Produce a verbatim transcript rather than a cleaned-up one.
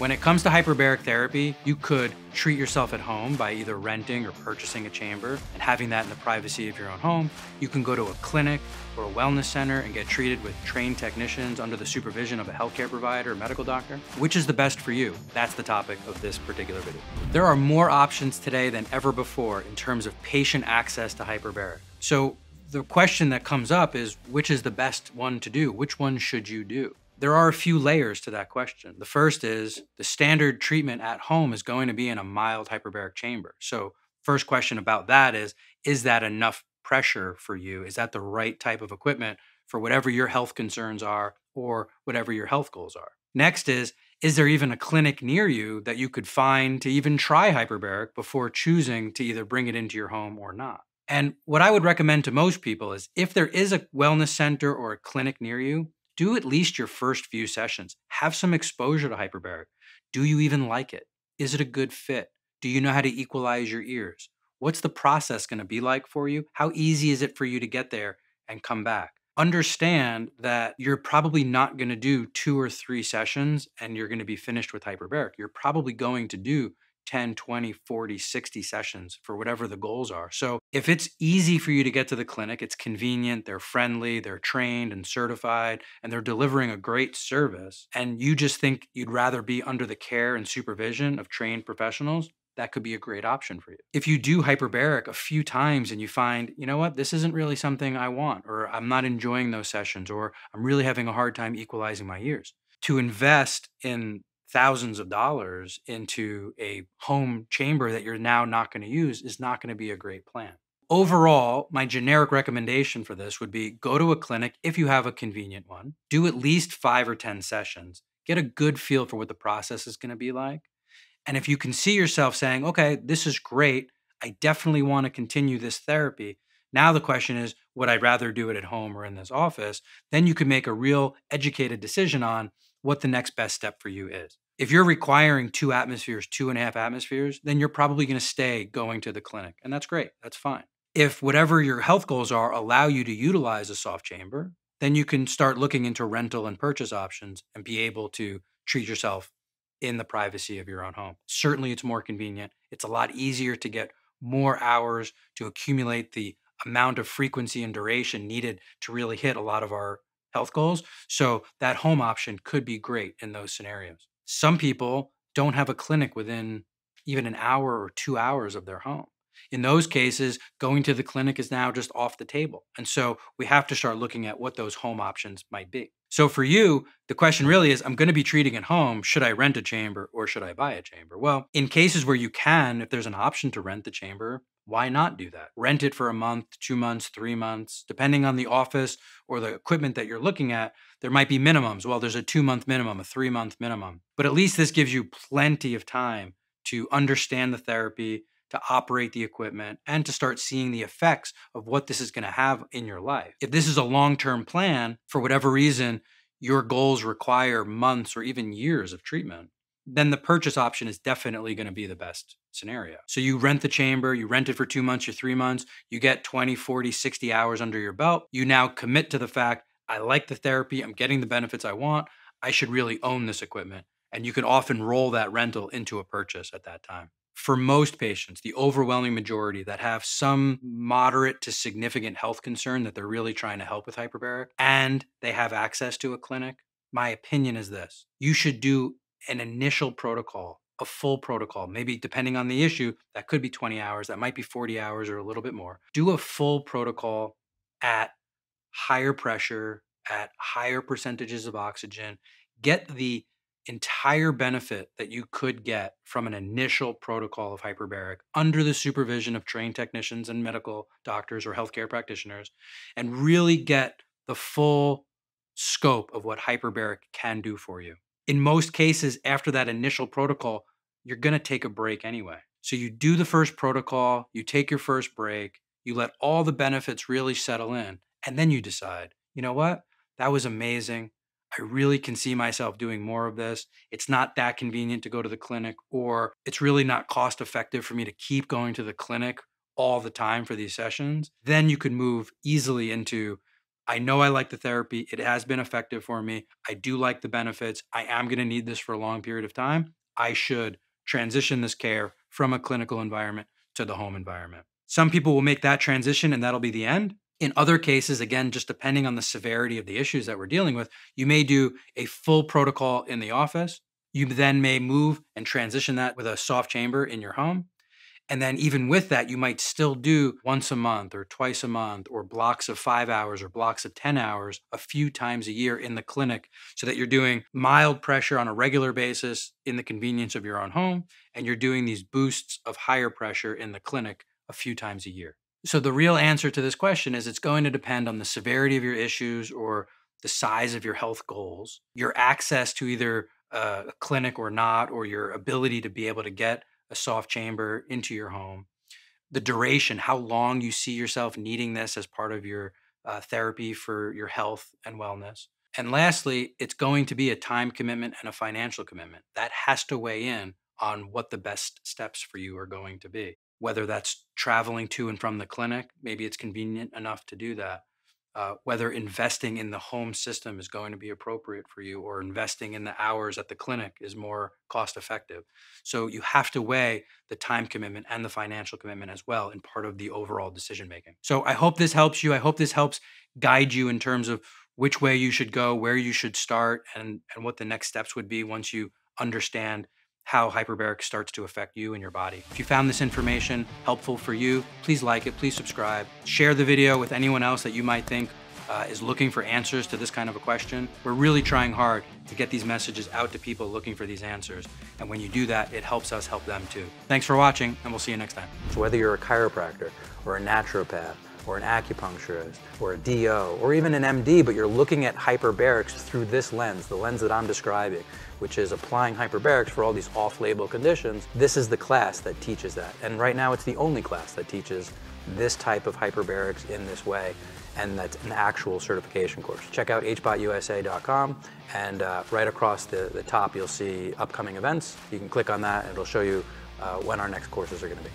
When it comes to hyperbaric therapy, you could treat yourself at home by either renting or purchasing a chamber and having that in the privacy of your own home. You can go to a clinic or a wellness center and get treated with trained technicians under the supervision of a healthcare provider or medical doctor. Which is the best for you? That's the topic of this particular video. There are more options today than ever before in terms of patient access to hyperbaric. So the question that comes up is, which is the best one to do? Which one should you do? There are a few layers to that question. The first is the standard treatment at home is going to be in a mild hyperbaric chamber. So first question about that is, is that enough pressure for you? Is that the right type of equipment for whatever your health concerns are or whatever your health goals are? Next is, is there even a clinic near you that you could find to even try hyperbaric before choosing to either bring it into your home or not? And what I would recommend to most people is if there is a wellness center or a clinic near you, do at least your first few sessions. Have some exposure to hyperbaric. Do you even like it? Is it a good fit? Do you know how to equalize your ears? What's the process going to be like for you? How easy is it for you to get there and come back? Understand that you're probably not going to do two or three sessions and you're going to be finished with hyperbaric. You're probably going to do ten, twenty, forty, sixty sessions for whatever the goals are. So if it's easy for you to get to the clinic, it's convenient, they're friendly, they're trained and certified, and they're delivering a great service, and you just think you'd rather be under the care and supervision of trained professionals, that could be a great option for you. If you do hyperbaric a few times and you find, you know what, this isn't really something I want, or I'm not enjoying those sessions, or I'm really having a hard time equalizing my ears, to invest in thousands of dollars into a home chamber that you're now not going to use is not going to be a great plan. Overall, my generic recommendation for this would be go to a clinic if you have a convenient one, do at least five or ten sessions, get a good feel for what the process is going to be like. And if you can see yourself saying, okay, this is great, I definitely want to continue this therapy. Now the question is, would I rather do it at home or in this office? Then you can make a real educated decision on what the next best step for you is. If you're requiring two atmospheres, two and a half atmospheres, then you're probably going to stay going to the clinic. And that's great. That's fine. If whatever your health goals are allow you to utilize a soft chamber, then you can start looking into rental and purchase options and be able to treat yourself in the privacy of your own home. Certainly it's more convenient. It's a lot easier to get more hours to accumulate the amount of frequency and duration needed to really hit a lot of our health goals. So that home option could be great in those scenarios. Some people don't have a clinic within even an hour or two hours of their home. In those cases, going to the clinic is now just off the table. And so we have to start looking at what those home options might be. So for you, the question really is, I'm going to be treating at home. Should I rent a chamber or should I buy a chamber? Well, in cases where you can, if there's an option to rent the chamber, why not do that? Rent it for a month, two months, three months, depending on the office or the equipment that you're looking at, there might be minimums. Well, there's a two month minimum, a three month minimum, but at least this gives you plenty of time to understand the therapy, to operate the equipment, and to start seeing the effects of what this is going to have in your life. If this is a long-term plan, for whatever reason, your goals require months or even years of treatment, then the purchase option is definitely going to be the best scenario. So you rent the chamber, you rent it for two months or three months, you get twenty, forty, sixty hours under your belt. You now commit to the fact, I like the therapy, I'm getting the benefits I want, I should really own this equipment. And you can often roll that rental into a purchase at that time. For most patients, the overwhelming majority that have some moderate to significant health concern that they're really trying to help with hyperbaric and they have access to a clinic, my opinion is this, you should do an initial protocol, a full protocol, maybe depending on the issue, that could be twenty hours, that might be forty hours or a little bit more. Do a full protocol at higher pressure, at higher percentages of oxygen, get the entire benefit that you could get from an initial protocol of hyperbaric under the supervision of trained technicians and medical doctors or healthcare practitioners, and really get the full scope of what hyperbaric can do for you. In most cases, after that initial protocol, you're going to take a break anyway. So you do the first protocol, you take your first break, you let all the benefits really settle in, and then you decide, you know what? That was amazing. I really can see myself doing more of this. It's not that convenient to go to the clinic, or it's really not cost effective for me to keep going to the clinic all the time for these sessions. Then you could move easily into, I know I like the therapy. It has been effective for me. I do like the benefits. I am going to need this for a long period of time. I should transition this care from a clinical environment to the home environment. Some people will make that transition and that'll be the end. In other cases, again, just depending on the severity of the issues that we're dealing with, you may do a full protocol in the office. You then may move and transition that with a soft chamber in your home. And then even with that, you might still do once a month or twice a month or blocks of five hours or blocks of ten hours a few times a year in the clinic so that you're doing mild pressure on a regular basis in the convenience of your own home, and you're doing these boosts of higher pressure in the clinic a few times a year. So the real answer to this question is it's going to depend on the severity of your issues or the size of your health goals, your access to either a clinic or not, or your ability to be able to get a soft chamber into your home, the duration, how long you see yourself needing this as part of your uh, therapy for your health and wellness. And lastly, it's going to be a time commitment and a financial commitment. That has to weigh in on what the best steps for you are going to be, whether that's traveling to and from the clinic, maybe it's convenient enough to do that, uh, whether investing in the home system is going to be appropriate for you, or investing in the hours at the clinic is more cost effective. So you have to weigh the time commitment and the financial commitment as well in part of the overall decision making. So I hope this helps you. I hope this helps guide you in terms of which way you should go, where you should start, and, and what the next steps would be once you understand how hyperbaric starts to affect you and your body. If you found this information helpful for you, please like it, please subscribe, share the video with anyone else that you might think uh, is looking for answers to this kind of a question. We're really trying hard to get these messages out to people looking for these answers. And when you do that, it helps us help them too. Thanks for watching, and we'll see you next time. So whether you're a chiropractor or a naturopath or an acupuncturist or a D O or even an M D, but you're looking at hyperbarics through this lens, the lens that I'm describing, which is applying hyperbarics for all these off-label conditions, this is the class that teaches that. And right now it's the only class that teaches this type of hyperbarics in this way, and that's an actual certification course. Check out H B O T U S A dot com, and uh, right across the, the top you'll see upcoming events. You can click on that and it'll show you uh, when our next courses are gonna be.